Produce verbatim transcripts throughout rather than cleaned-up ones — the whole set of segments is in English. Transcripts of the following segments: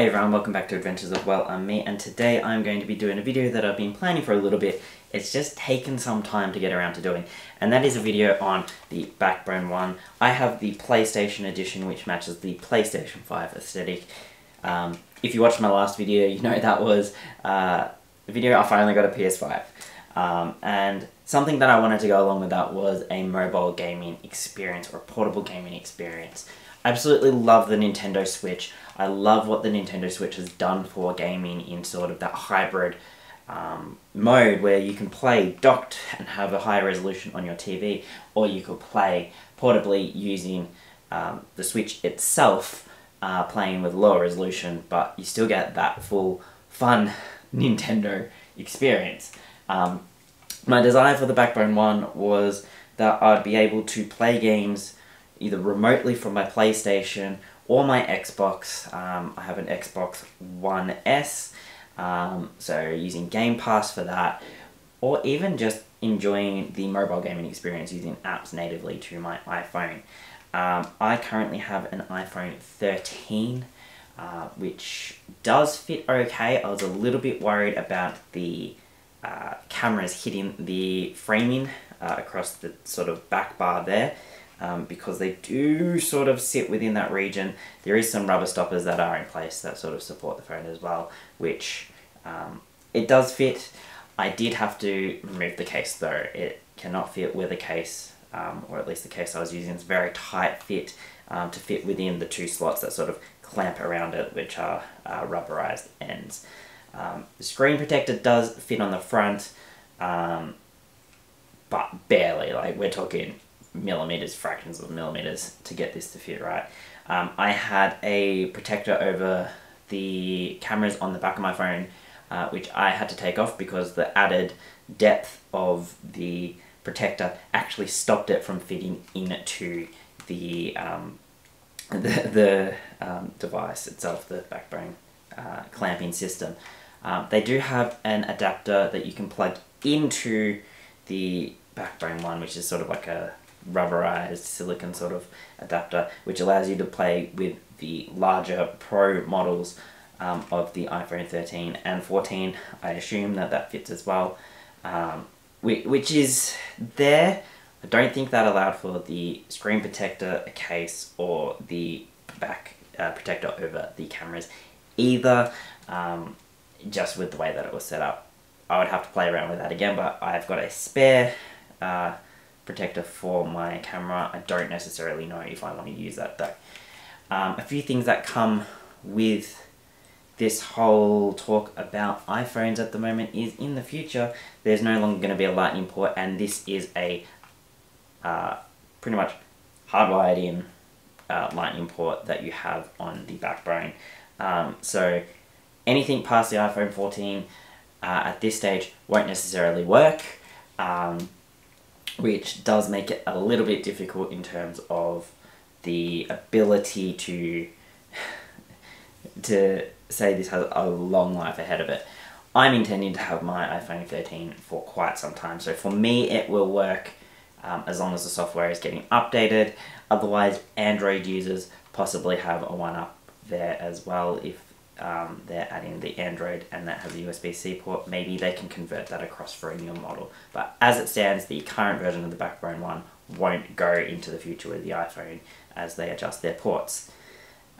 Hey everyone, welcome back to Adventures of Well and Me, and today I'm going to be doing a video that I've been planning for a little bit. It's just taken some time to get around to doing, and that is a video on the Backbone One. I have the PlayStation Edition, which matches the PlayStation five aesthetic. Um, if you watched my last video, you know that was uh, the video I finally got a P S five. Um, and something that I wanted to go along with that was a mobile gaming experience or a portable gaming experience. Absolutely love the Nintendo Switch. I love what the Nintendo Switch has done for gaming in sort of that hybrid um, mode where you can play docked and have a higher resolution on your T V, or you could play portably using um, the Switch itself, uh, playing with lower resolution, but you still get that full fun Nintendo experience. Um, my desire for the Backbone One was that I'd be able to play games either remotely from my PlayStation or my Xbox. Um, I have an Xbox One S, um, so using Game Pass for that, or even just enjoying the mobile gaming experience using apps natively to my iPhone. Um, I currently have an iPhone thirteen, uh, which does fit okay. I was a little bit worried about the uh, cameras hitting the framing uh, across the sort of back bar there. Um, because they do sort of sit within that region. There is some rubber stoppers that are in place that sort of support the phone as well, which um, it does fit. I did have to remove the case though. It cannot fit with a case, um, or at least the case I was using is very tight fit um, to fit within the two slots that sort of clamp around it, which are uh, rubberized ends. Um, the screen protector does fit on the front, um, but barely. Like, we're talking millimeters, fractions of millimeters to get this to fit right. Um, I had a protector over the cameras on the back of my phone, uh, which I had to take off because the added depth of the protector actually stopped it from fitting into the um, the, the um, device itself, the Backbone uh, clamping system. Um, they do have an adapter that you can plug into the Backbone One, which is sort of like a rubberized silicon sort of adapter, which allows you to play with the larger Pro models um, of the iPhone thirteen and fourteen. I assume that that fits as well, um, which is there. I don't think that allowed for the screen protector, a case, or the back uh, protector over the cameras either, um, just with the way that it was set up. I would have to play around with that again, but I've got a spare uh, protector for my camera. I don't necessarily know if I want to use that though. Um, a few things that come with this whole talk about iPhones at the moment is, in the future there's no longer going to be a lightning port, and this is a uh, pretty much hardwired in uh, lightning port that you have on the Backbone. Um, so anything past the iPhone fourteen uh, at this stage won't necessarily work, um, which does make it a little bit difficult in terms of the ability to to say this has a long life ahead of it. I'm intending to have my iPhone thirteen for quite some time, so for me it will work um, as long as the software is getting updated. Otherwise, Android users possibly have a one up there as well. If um, they're adding the Android and that has a U S B C port, maybe they can convert that across for a new model. But as it stands, the current version of the Backbone One won't go into the future with the iPhone as they adjust their ports.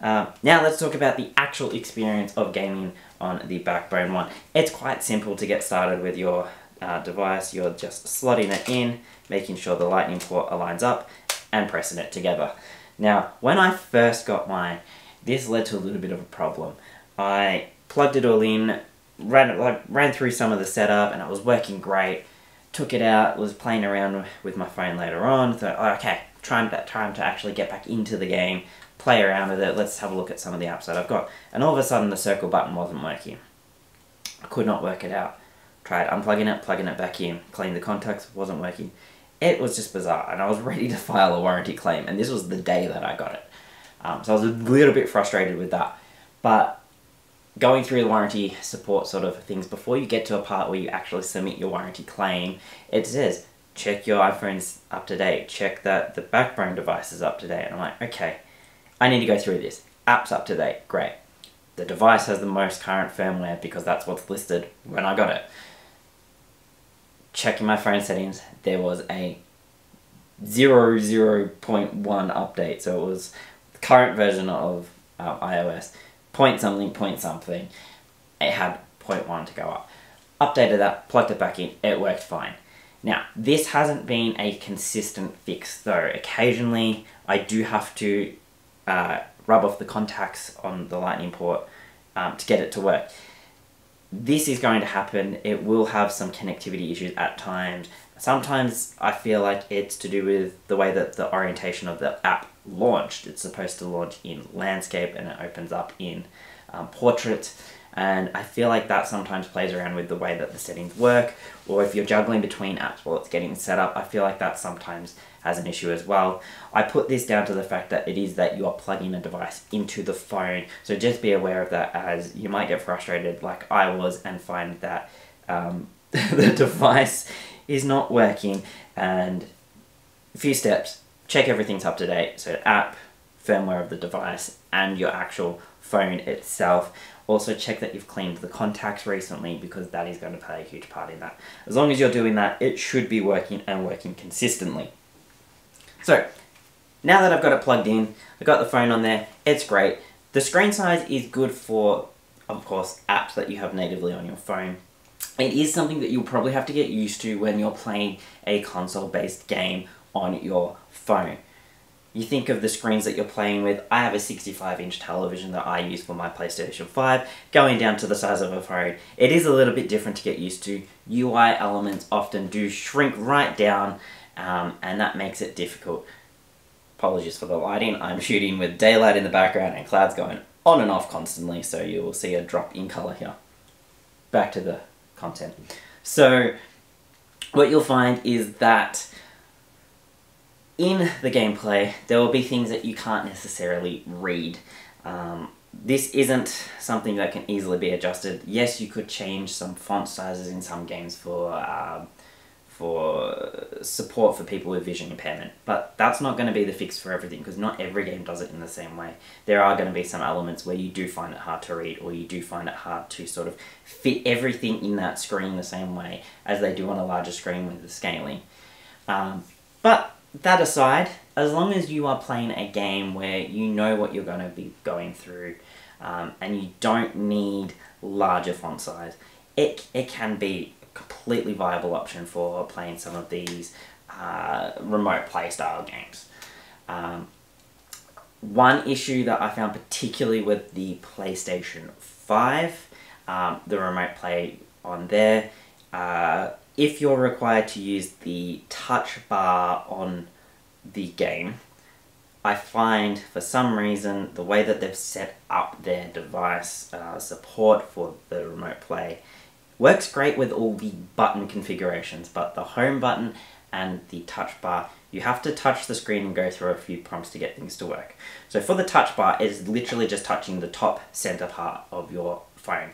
Um, now let's talk about the actual experience of gaming on the Backbone One. It's quite simple to get started with your uh, device. You're just slotting it in, making sure the lightning port aligns up, and pressing it together. Now, when I first got mine, this led to a little bit of a problem. I plugged it all in, ran, like, ran through some of the setup, and it was working great. Took it out, was playing around with my phone later on, thought, oh, okay, time to, time to actually get back into the game, play around with it, let's have a look at some of the apps that I've got. And all of a sudden the circle button wasn't working. I could not work it out. Tried unplugging it, plugging it back in, cleaned the contacts, wasn't working. It was just bizarre, and I was ready to file a warranty claim, and this was the day that I got it. Um, so I was a little bit frustrated with that. But going through the warranty support sort of things, before you get to a part where you actually submit your warranty claim, it says, check your iPhone's up to date, check that the Backbone device is up to date. And I'm like, okay, I need to go through this. App's up to date, great. the device has the most current firmware because that's what's listed when I got it. Checking my phone settings, there was a zero point zero point one update, so it was the current version of um, iOS, point something, point something, it had point one to go up. Updated that, plugged it back in, it worked fine. Now, this hasn't been a consistent fix though. Occasionally, I do have to uh, rub off the contacts on the Lightning port um, to get it to work. This is going to happen. It will have some connectivity issues at times. Sometimes I feel like it's to do with the way that the orientation of the app launched. It's supposed to launch in landscape and it opens up in um, portrait. And I feel like that sometimes plays around with the way that the settings work, or if you're juggling between apps while it's getting set up, I feel like that sometimes has an issue as well. I put this down to the fact that it is that you are plugging a device into the phone, so just be aware of that, as you might get frustrated like I was and find that um, the device is not working. And a few steps, check everything's up to date, so app, firmware of the device, and your actual phone itself. Also check that you've cleaned the contacts recently, because that is going to play a huge part in that. As long as you're doing that, it should be working and working consistently. So, now that I've got it plugged in, I've got the phone on there, it's great. The screen size is good for, of course, apps that you have natively on your phone. It is something that you'll probably have to get used to when you're playing a console-based game on your phone. You think of the screens that you're playing with. I have a sixty-five inch television that I use for my PlayStation five, going down to the size of a phone. It is a little bit different to get used to. U I elements often do shrink right down, um, and that makes it difficult. Apologies for the lighting. I'm shooting with daylight in the background and clouds going on and off constantly, so you will see a drop in color here. Back to the content. So, what you'll find is that in the gameplay, there will be things that you can't necessarily read. Um, this isn't something that can easily be adjusted. Yes, you could change some font sizes in some games for uh, for support for people with vision impairment, but that's not going to be the fix for everything, because not every game does it in the same way. There are going to be some elements where you do find it hard to read, or you do find it hard to sort of fit everything in that screen the same way as they do on a larger screen with the scaling. Um, but that aside, as long as you are playing a game where you know what you're going to be going through, um, and you don't need larger font size, it, it can be a completely viable option for playing some of these uh, remote play style games. Um, one issue that I found particularly with the PlayStation five, um, the remote play on there, uh, if you're required to use the touch bar on the game, I find for some reason the way that they've set up their device uh, support for the remote play works great with all the button configurations, but the home button and the touch bar, you have to touch the screen and go through a few prompts to get things to work. So for the touch bar, it's literally just touching the top center part of your phone.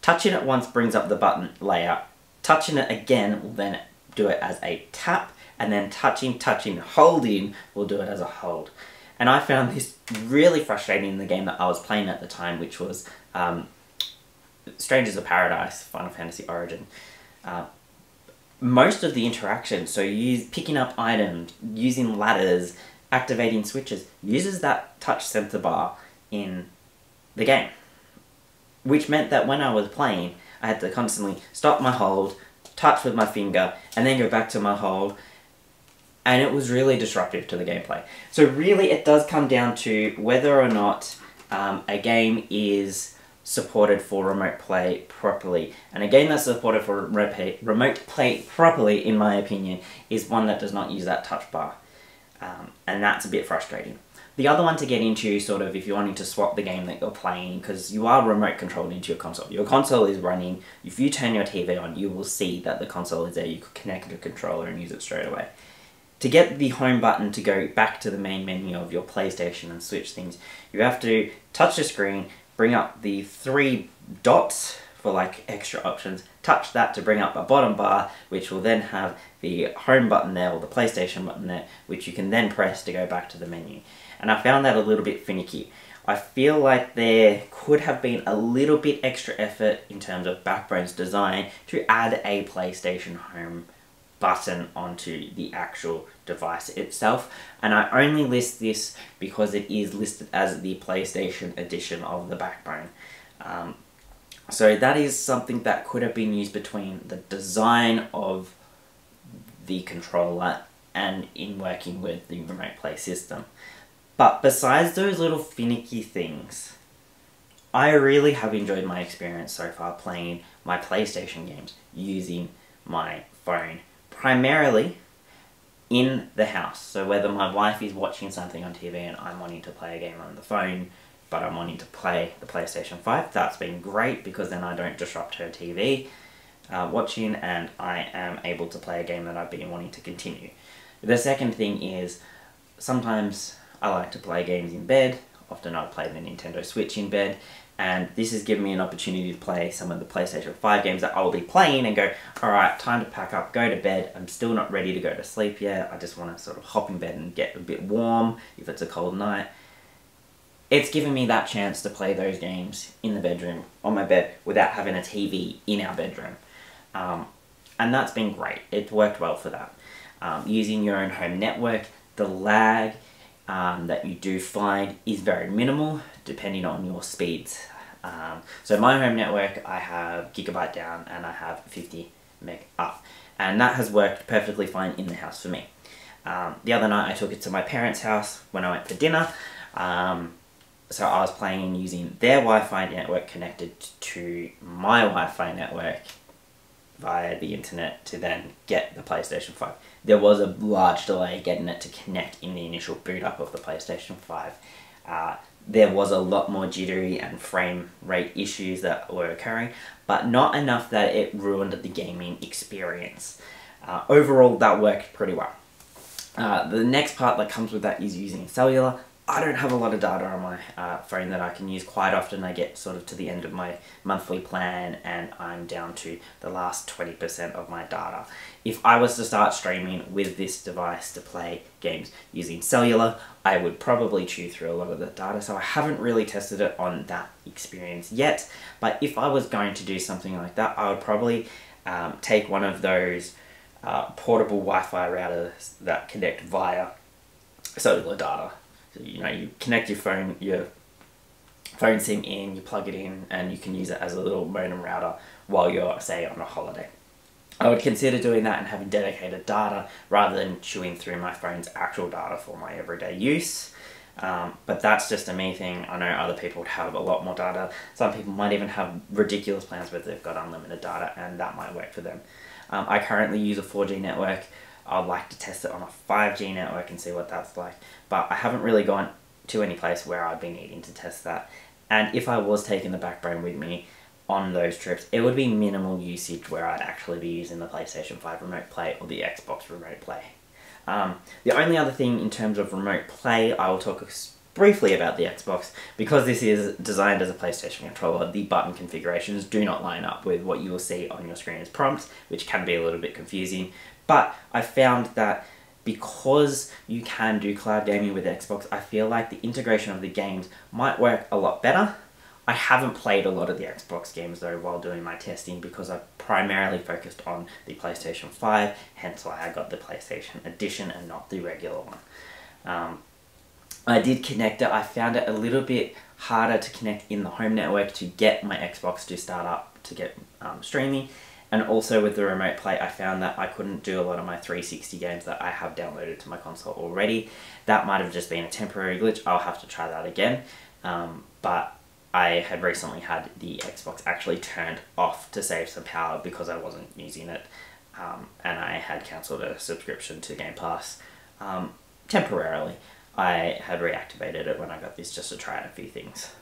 Touching it once brings up the button layout. Touching it again will then do it as a tap, and then touching, touching, holding will do it as a hold. And I found this really frustrating in the game that I was playing at the time, which was um, Strangers of Paradise, Final Fantasy Origin. Uh, most of the interaction, so use, picking up items, using ladders, activating switches, uses that touch center bar in the game. Which meant that when I was playing, I had to constantly stop my hold, touch with my finger, and then go back to my hold, and it was really disruptive to the gameplay. So really it does come down to whether or not um, a game is supported for remote play properly. And a game that's supported for remote play properly, in my opinion, is one that does not use that touch bar. Um, and that's a bit frustrating. The other one to get into, sort of, if you're wanting to swap the game that you're playing, because you are remote controlled into your console. Your console is running. If you turn your T V on, you will see that the console is there. You could connect the controller and use it straight away. To get the home button to go back to the main menu of your PlayStation and Switch things, you have to touch the screen, bring up the three dots for like extra options, touch that to bring up a bottom bar, which will then have the home button there, or the PlayStation button there, which you can then press to go back to the menu. And I found that a little bit finicky. I feel like there could have been a little bit extra effort in terms of Backbone's design to add a PlayStation Home button onto the actual device itself, and I only list this because it is listed as the PlayStation edition of the Backbone. Um, so that is something that could have been used between the design of the controller and in working with the remote play system. But besides those little finicky things, I really have enjoyed my experience so far playing my PlayStation games using my phone, primarily in the house. So whether my wife is watching something on T V and I'm wanting to play a game on the phone, but I'm wanting to play the PlayStation five, that's been great because then I don't disrupt her T V uh, watching, and I am able to play a game that I've been wanting to continue. The second thing is, sometimes I like to play games in bed. Often I'll play the Nintendo Switch in bed, and this has given me an opportunity to play some of the PlayStation five games that I'll be playing and go, alright, time to pack up, go to bed, I'm still not ready to go to sleep yet, I just want to sort of hop in bed and get a bit warm if it's a cold night. It's given me that chance to play those games in the bedroom, on my bed, without having a T V in our bedroom. Um, and that's been great, it's worked well for that. Um, using your own home network, the lag um, that you do find is very minimal depending on your speeds. Um, so my home network, I have gigabyte down and I have fifty meg up, and that has worked perfectly fine in the house for me. Um, the other night I took it to my parents' house when I went for dinner, um, so I was playing using their Wi-Fi network connected to my Wi-Fi network via the internet to then get the PlayStation five. There was a large delay getting it to connect in the initial boot up of the PlayStation five. Uh, there was a lot more jittery and frame rate issues that were occurring, but not enough that it ruined the gaming experience. Uh, overall, that worked pretty well. Uh, the next part that comes with that is using cellular. I don't have a lot of data on my uh, phone that I can use. Quite often I get sort of to the end of my monthly plan and I'm down to the last twenty percent of my data. If I was to start streaming with this device to play games using cellular, I would probably chew through a lot of the data, so I haven't really tested it on that experience yet. But if I was going to do something like that, I would probably um, take one of those uh, portable Wi-Fi routers that connect via cellular data. You know, you connect your phone, your phone SIM in, you plug it in, and you can use it as a little modem router while you're, say, on a holiday. I would consider doing that and having dedicated data rather than chewing through my phone's actual data for my everyday use. Um, but that's just a me thing. I know other people would have a lot more data. Some people might even have ridiculous plans where they've got unlimited data, and that might work for them. Um, I currently use a four G network. I'd like to test it on a five G network and see what that's like, but I haven't really gone to any place where I'd be needing to test that. And if I was taking the Backbone with me on those trips, it would be minimal usage where I'd actually be using the PlayStation five Remote Play or the Xbox Remote Play. Um, the only other thing in terms of Remote Play, I will talk briefly about the Xbox, because this is designed as a PlayStation controller, the button configurations do not line up with what you will see on your screen as prompts, which can be a little bit confusing. But I found that because you can do cloud gaming with Xbox, I feel like the integration of the games might work a lot better. I haven't played a lot of the Xbox games though while doing my testing because I primarily focused on the PlayStation five, hence why I got the PlayStation Edition and not the regular one. Um, I did connect it. I found it a little bit harder to connect in the home network to get my Xbox to start up, to get um, streaming. And also with the Remote Play, I found that I couldn't do a lot of my three sixty games that I have downloaded to my console already. That might have just been a temporary glitch. I'll have to try that again. Um, but I had recently had the Xbox actually turned off to save some power because I wasn't using it. Um, and I had cancelled a subscription to Game Pass um, temporarily. I had reactivated it when I got this just to try out a few things.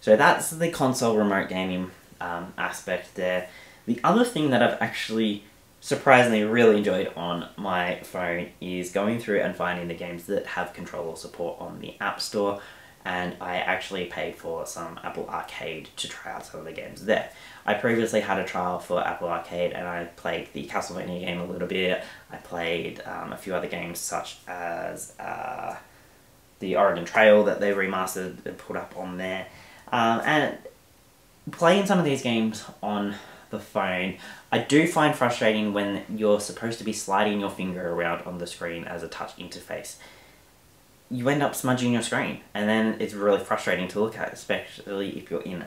So that's the console remote gaming um, aspect there. The other thing that I've actually surprisingly really enjoyed on my phone is going through and finding the games that have controller support on the App Store, and I actually paid for some Apple Arcade to try out some of the games there. I previously had a trial for Apple Arcade and I played the Castlevania game a little bit. I played um, a few other games such as uh, the Oregon Trail that they remastered and put up on there. Um, and playing some of these games on the phone, I do find frustrating when you're supposed to be sliding your finger around on the screen as a touch interface. You end up smudging your screen, and then it's really frustrating to look at, especially if you're in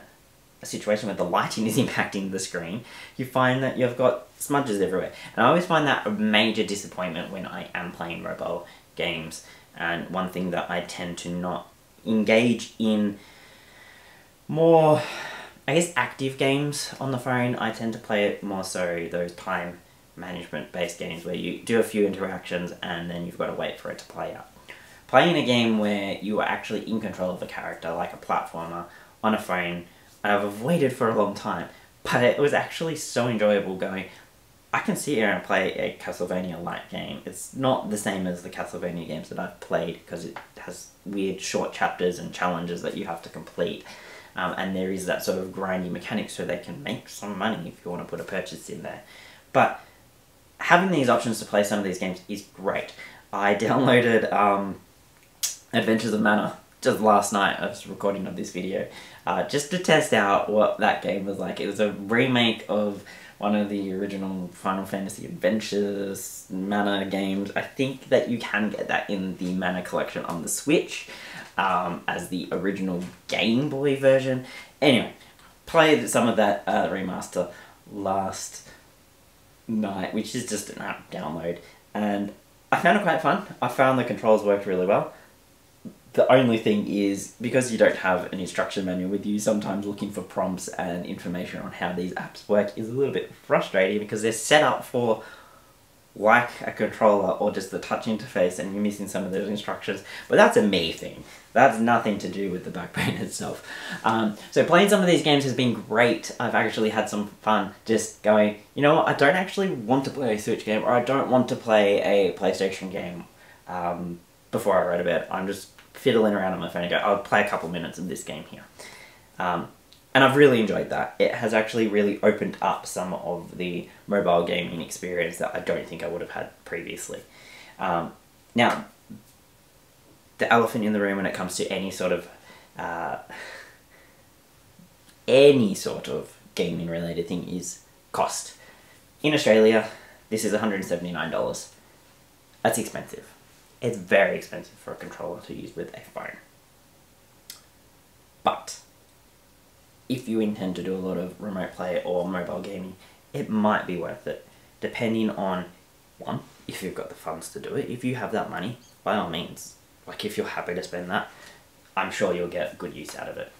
a situation where the lighting is impacting the screen. You find that you've got smudges everywhere, and I always find that a major disappointment when I am playing mobile games, and one thing that I tend to not engage in more, I guess, active games on the phone. I tend to play it more so those time management based games where you do a few interactions and then you've got to wait for it to play out. Playing a game where you are actually in control of a character, like a platformer, on a phone, I've avoided for a long time, but it was actually so enjoyable going, I can sit here and play a Castlevania-like game. It's not the same as the Castlevania games that I've played because it has weird short chapters and challenges that you have to complete, um, and there is that sort of grindy mechanic so they can make some money if you want to put a purchase in there. But having these options to play some of these games is great. I downloaded um, Adventures of Mana just last night. I was recording of this video uh, just to test out what that game was like. It was a remake of one of the original Final Fantasy Adventures Mana games. I think that you can get that in the Mana collection on the Switch um, as the original Game Boy version. Anyway, played some of that uh, remaster last night, which is just an app download, and I found it quite fun. I found the controls worked really well. The only thing is, because you don't have an instruction manual with you, sometimes looking for prompts and information on how these apps work is a little bit frustrating because they're set up for like a controller or just the touch interface, and you're missing some of those instructions. But that's a me thing. That's nothing to do with the Backbone itself. Um, so playing some of these games has been great. I've actually had some fun just going, you know what, I don't actually want to play a Switch game, or I don't want to play a PlayStation game um, before I write about it. I'm just fiddling around on my phone and go, I'll play a couple minutes of this game here. Um, and I've really enjoyed that. It has actually really opened up some of the mobile gaming experience that I don't think I would have had previously. Um, now, the elephant in the room when it comes to any sort of, uh, any sort of gaming related thing is cost. In Australia, this is one hundred seventy-nine dollars. That's expensive. It's very expensive for a controller to use with a phone. But if you intend to do a lot of remote play or mobile gaming, it might be worth it, depending on, one, if you've got the funds to do it. If you have that money, by all means, like if you're happy to spend that, I'm sure you'll get good use out of it.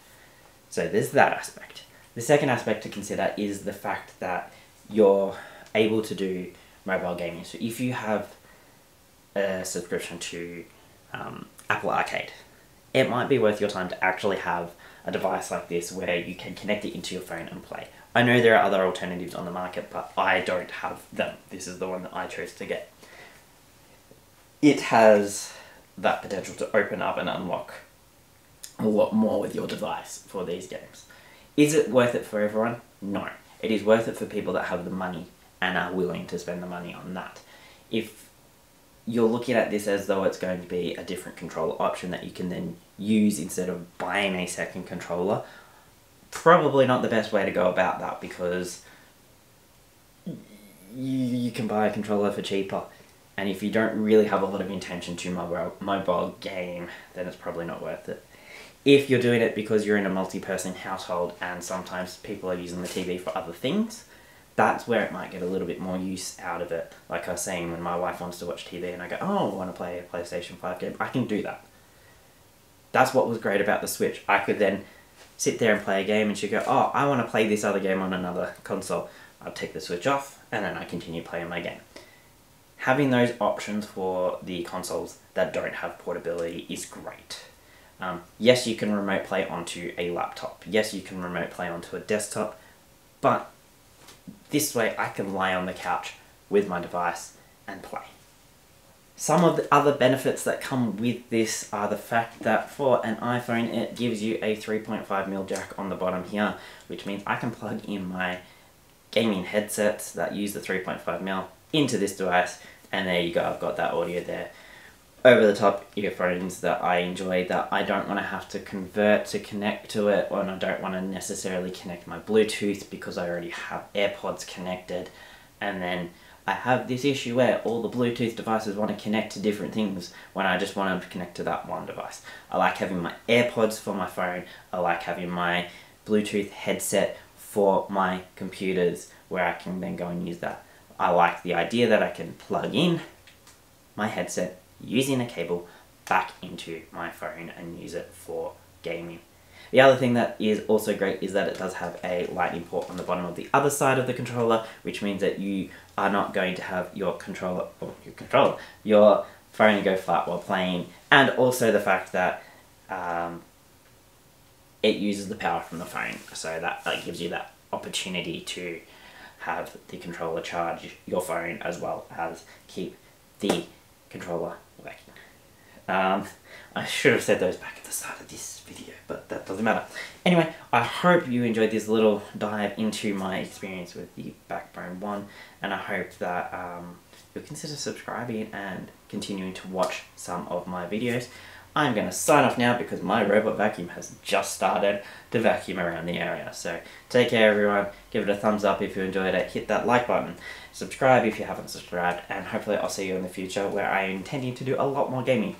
So there's that aspect. The second aspect to consider is the fact that you're able to do mobile gaming. So if you have a subscription to um, Apple Arcade, it might be worth your time to actually have a device like this where you can connect it into your phone and play. I know there are other alternatives on the market, but I don't have them. This is the one that I chose to get. It has that potential to open up and unlock a lot more with your device for these games. Is it worth it for everyone? No. It is worth it for people that have the money and are willing to spend the money on that. If you're looking at this as though it's going to be a different controller option that you can then use instead of buying a second controller, probably not the best way to go about that, because you, you can buy a controller for cheaper, and if you don't really have a lot of intention to mobile, mobile game, then it's probably not worth it. If you're doing it because you're in a multi-person household and sometimes people are using the T V for other things, that's where it might get a little bit more use out of it. Like I was saying, when my wife wants to watch T V and I go, oh, I want to play a PlayStation five game, I can do that. That's what was great about the Switch. I could then sit there and play a game and she'd go, oh, I want to play this other game on another console. I'll take the Switch off and then I continue playing my game. Having those options for the consoles that don't have portability is great. Um, yes, you can remote play onto a laptop. Yes, you can remote play onto a desktop, but this way I can lie on the couch with my device and play. Some of the other benefits that come with this are the fact that for an iPhone it gives you a three point five millimeter jack on the bottom here, which means I can plug in my gaming headsets that use the three point five millimeter into this device, and there you go, I've got that audio there. over-the-top earphones that I enjoy, that I don't want to have to convert to connect to it, and I don't want to necessarily connect my Bluetooth because I already have AirPods connected, and then I have this issue where all the Bluetooth devices want to connect to different things when I just want to connect to that one device. I like having my AirPods for my phone, I like having my Bluetooth headset for my computers where I can then go and use that. I like the idea that I can plug in my headset using a cable back into my phone and use it for gaming. The other thing that is also great is that it does have a lightning port on the bottom of the other side of the controller, which means that you are not going to have your controller, or your controller, your phone go flat while playing, and also the fact that um, it uses the power from the phone, so that, that gives you that opportunity to have the controller charge your phone as well as keep the controller working. Um, I should have said those back at the start of this video, but that doesn't matter. Anyway, I hope you enjoyed this little dive into my experience with the Backbone One, and I hope that um, you'll consider subscribing and continuing to watch some of my videos. I'm going to sign off now because my robot vacuum has just started to vacuum around the area. So take care everyone, give it a thumbs up if you enjoyed it, hit that like button, subscribe if you haven't subscribed, and hopefully I'll see you in the future where I'm intending to do a lot more gaming.